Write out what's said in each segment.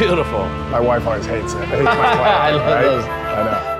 Beautiful. My wife always hates it. I hate my wife, I love right? those. I know.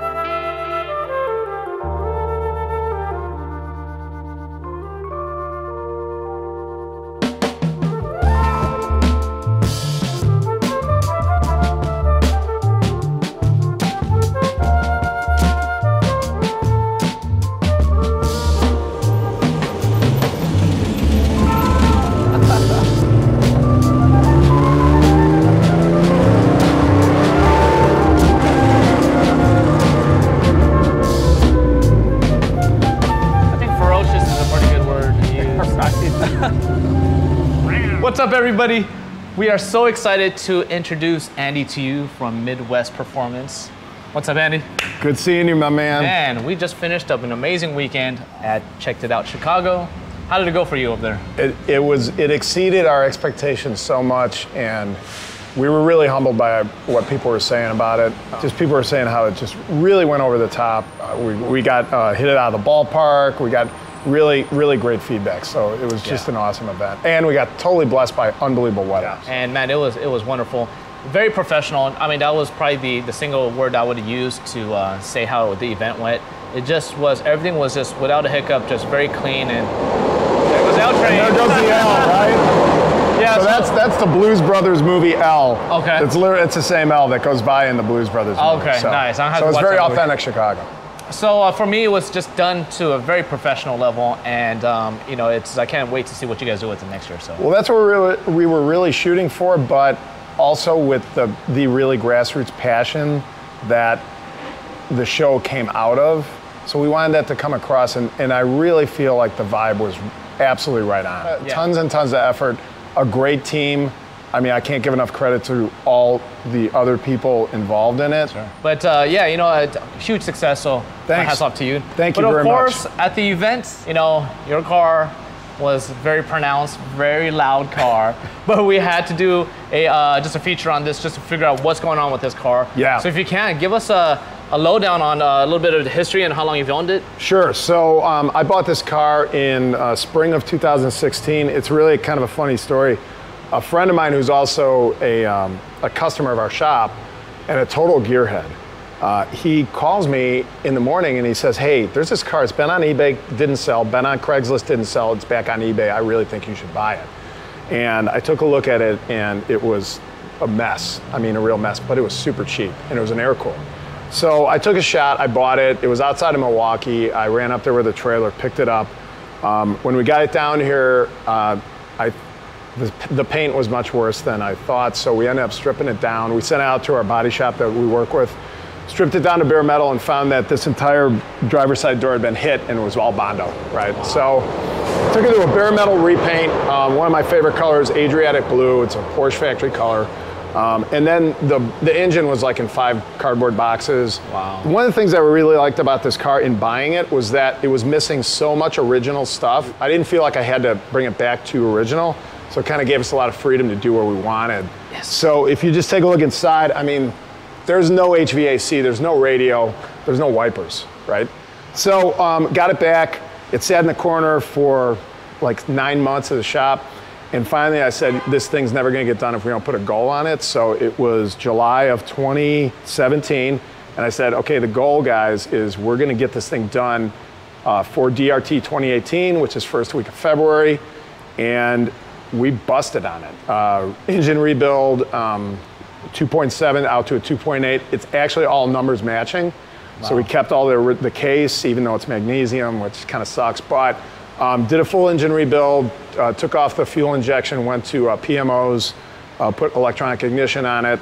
What's up, everybody? We are so excited to introduce Andy to you from Midwest Performance. What's up, Andy? Good seeing you, my man. Man, we just finished up an amazing weekend at Checked It Out Chicago. How did it go for you up there? It exceeded our expectations so much, and we were really humbled by what people were saying about it. Just people were saying how it just really went over the top. We got hit it out of the ballpark. We got really, really great feedback. So it was just an awesome event. And we got totally blessed by unbelievable weather. Yeah. And man, it was wonderful. Very professional. I mean, that was probably the single word I would have used to say how the event went. It just was, everything was just without a hiccup, just very clean. And there goes L Train. And there goes the L, right? Yeah. So that's the Blues Brothers movie L. Okay. It's the same L that goes by in the Blues Brothers movie. Okay, so, nice. So it's very authentic Chicago. So for me, it was just done to a very professional level, and you know, I can't wait to see what you guys do with it next year. So well, that's what we were really shooting for, but also with the really grassroots passion that the show came out of. So we wanted that to come across, and I really feel like the vibe was absolutely right on. Tons and tons of effort, a great team. I mean, I can't give enough credit to all the other people involved in it. Sure. But yeah, you know, a huge success, so my hats off to you. Thank you very much. But of course, at the event, you know, your car was very pronounced, very loud car, but we had to do just a feature on this just to figure out what's going on with this car. Yeah. So if you can, give us a lowdown on a little bit of the history and how long you've owned it. Sure, so I bought this car in spring of 2016. It's really kind of a funny story. A friend of mine who's also a customer of our shop and a total gearhead, he calls me in the morning and he says, hey, there's this car, it's been on eBay, didn't sell, been on Craigslist, didn't sell, it's back on eBay, I really think you should buy it. And I took a look at it and it was a mess, I mean a real mess, but it was super cheap and it was an air cooler. So I took a shot, I bought it, it was outside of Milwaukee, I ran up there with a trailer, picked it up. When we got it down here, the paint was much worse than I thought, so we ended up stripping it down. We sent it out to our body shop that we work with, stripped it down to bare metal, and found that this entire driver's side door had been hit and it was all Bondo, right? Wow. So took it to a bare metal repaint, one of my favorite colors, Adriatic Blue. It's a Porsche factory color. And then the engine was like in 5 cardboard boxes. Wow. One of the things that I really liked about this car in buying it was that it was missing so much original stuff. I didn't feel like I had to bring it back to original. So it kind of gave us a lot of freedom to do what we wanted. Yes. So if you just take a look inside, I mean, there's no HVAC, there's no radio, there's no wipers, right? So got it back. It sat in the corner for like 9 months at the shop. And finally I said, this thing's never gonna get done if we don't put a goal on it. So it was July of 2017. And I said, okay, the goal, guys, is we're gonna get this thing done for DRT 2018, which is first week of February. And we busted on it. Engine rebuild, 2.7 out to a 2.8. It's actually all numbers matching. Wow. So we kept all the case, even though it's magnesium, which kind of sucks, but did a full engine rebuild, took off the fuel injection, went to PMOs, put electronic ignition on it.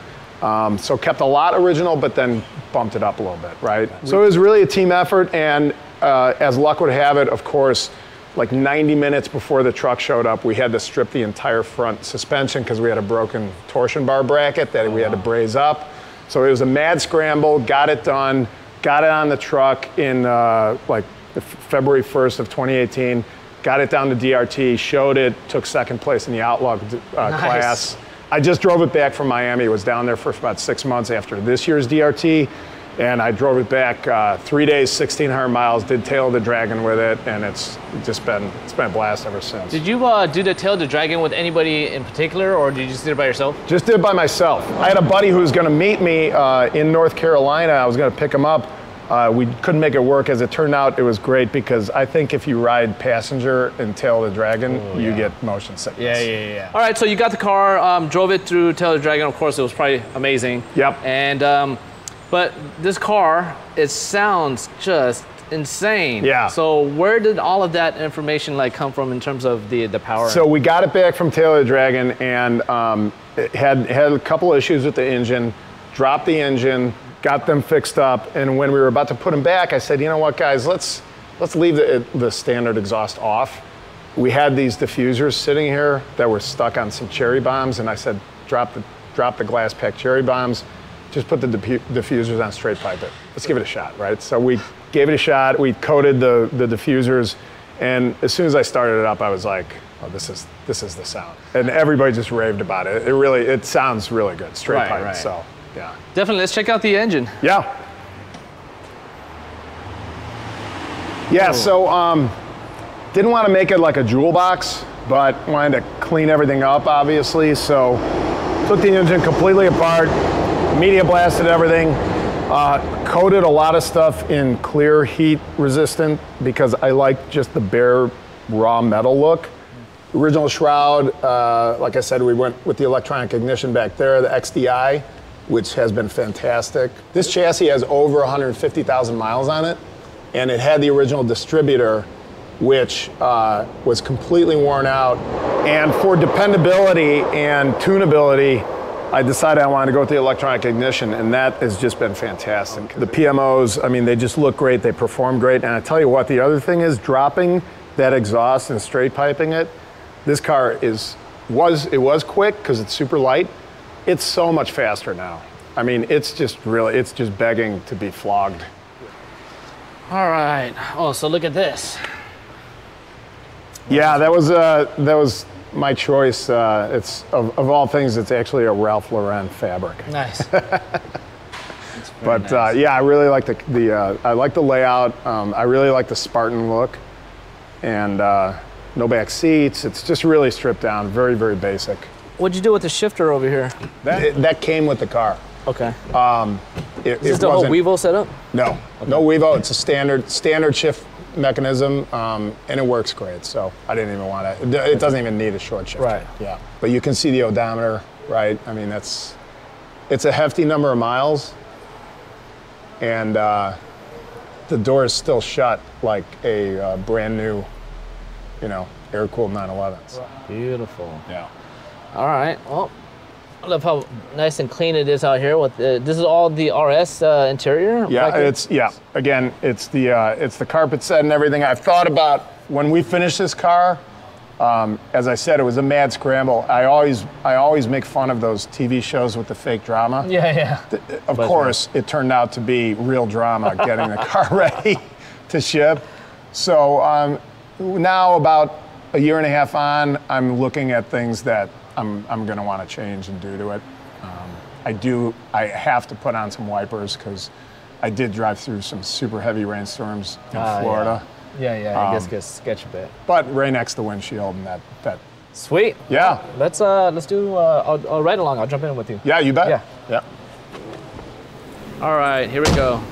So kept a lot original, but then bumped it up a little bit, right? So it was really a team effort, and as luck would have it, of course, like 90 minutes before the truck showed up, we had to strip the entire front suspension because we had a broken torsion bar bracket that we had to braze up. So it was a mad scramble, got it done, got it on the truck in like February 1st of 2018, got it down to DRT, showed it, took second place in the Outlook class. I just drove it back from Miami, was down there for about 6 months after this year's DRT, And I drove it back 3 days, 1,600 miles, did Tail of the Dragon with it, and it's been a blast ever since. Did you do the Tail of the Dragon with anybody in particular, or did you just do it by yourself? Just did it by myself. I had a buddy who was gonna meet me in North Carolina. I was gonna pick him up. We couldn't make it work. As it turned out, it was great because I think if you ride passenger and Tail of the Dragon, you get motion sickness. Yeah. All right, so you got the car, drove it through Tail of the Dragon. Of course, it was probably amazing. Yep. And but this car, it sounds just insane. Yeah. So where did all of that information like come from in terms of the power? So we got it back from Tail of the Dragon and it had a couple issues with the engine. Dropped the engine. Got them fixed up, and when we were about to put them back, I said, you know what, guys, let's leave the standard exhaust off. We had these diffusers sitting here that were stuck on some cherry bombs, and I said, drop the glass pack cherry bombs, just put the diffusers on straight pipe it. Let's give it a shot, right? So we gave it a shot, we coated the diffusers, and as soon as I started it up, I was like, oh, this is the sound. And everybody just raved about it. It sounds really good, straight pipe, so. Yeah. Definitely, let's check out the engine. Yeah, so didn't want to make it like a jewel box, but wanted to clean everything up, obviously. So took the engine completely apart, media blasted everything, coated a lot of stuff in clear heat resistant because I like just the bare raw metal look. Original shroud, like I said, we went with the electronic ignition back there, the XDI. Which has been fantastic. This chassis has over 150,000 miles on it, and it had the original distributor, which was completely worn out. And for dependability and tunability, I decided I wanted to go with the electronic ignition, and that has just been fantastic. The PMOs, I mean, they just look great, they perform great, and I tell you what, the other thing is dropping that exhaust and straight piping it. This car was quick, because it's super light. It's so much faster now. I mean, it's just begging to be flogged. All right. Oh, so look at this. Yeah, that was my choice. It's of all things, it's actually a Ralph Lauren fabric. Nice. But nice. Yeah, I really like I like the layout. I really like the Spartan look, and no back seats. It's just really stripped down, very, very basic. What'd you do with the shifter over here? That came with the car. Okay. Is this the whole Wevo setup? No, okay. No Wevo. It's a standard shift mechanism, and it works great. So I didn't even want to. It doesn't even need a short shifter. Right. Yeah. But you can see the odometer, right? I mean, it's a hefty number of miles, and the door is still shut like a brand new, air-cooled 911. Beautiful. Yeah. All right. Well, I love how nice and clean it is out here. With this is all the RS interior. Yeah, package? Again, it's the carpet set and everything. I've thought about when we finish this car. As I said, it was a mad scramble. I always make fun of those TV shows with the fake drama. Yeah. Of course, it turned out to be real drama getting the car ready to ship. So now about a year and a half on, I'm looking at things that I'm gonna wanna change and do to it. I have to put on some wipers because I did drive through some super heavy rainstorms in Florida. Yeah, I guess it gets sketchy a bit. But right next to the windshield and that. Sweet. Yeah. Let's do a ride along. I'll jump in with you. Yeah, you bet. Yeah. All right, here we go.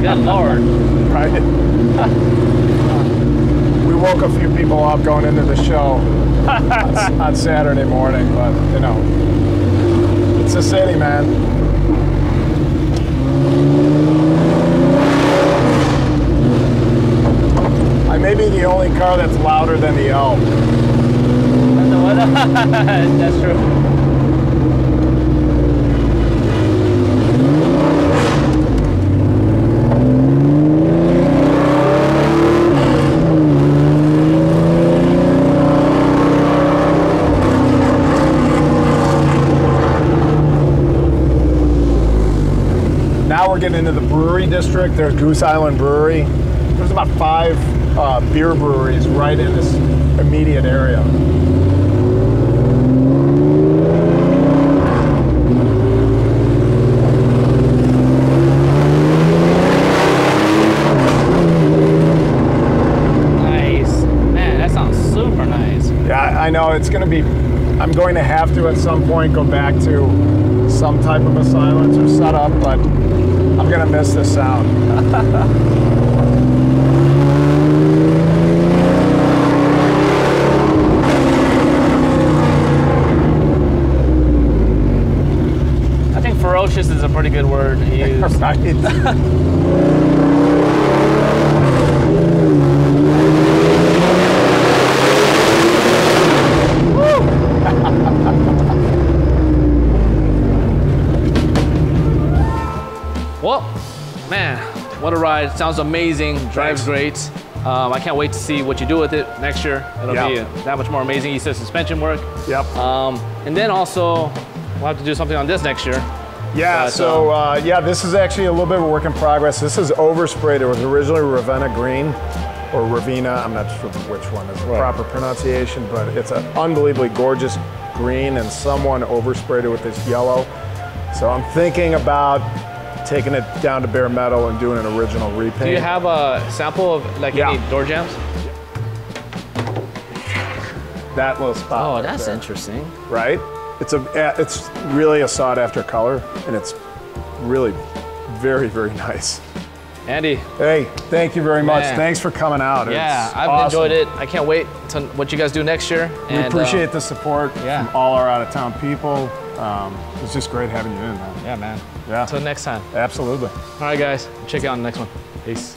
Good Lord. Right? We woke a few people up going into the show on Saturday morning, but it's a city, man. I may be the only car that's louder than the elm. That's true. we're getting into the brewery district. There's Goose Island Brewery. There's about 5 beer breweries right in this immediate area. I know it's going to be, I'm going to have to at some point go back to some type of a silencer setup, but I'm going to miss this sound. I think ferocious is a pretty good word to use. Right. What a ride. Sounds amazing. Drives great. I can't wait to see what you do with it next year. It'll be that much more amazing. You said suspension work. Yep. And then also, we'll have to do something on this next year. Yeah, so this is actually a little bit of a work in progress. This is oversprayed. It was originally Ravenna Green, or Ravenna. I'm not sure which one is the proper pronunciation, but it's an unbelievably gorgeous green, and someone oversprayed it with this yellow. So I'm thinking about taking it down to bare metal and doing an original repaint. Do you have a sample of any door jams? That little spot. Oh, that's interesting. Right? It's really a sought after color, and it's really very, very nice. Andy. Hey, thank you very much. Man. Thanks for coming out. Yeah, I've enjoyed it. I can't wait to what you guys do next year. We appreciate the support from all our out of town people. It's just great having you in, man. Yeah, man. Yeah. Until next time. Absolutely. All right, guys. Check out the next one. Peace.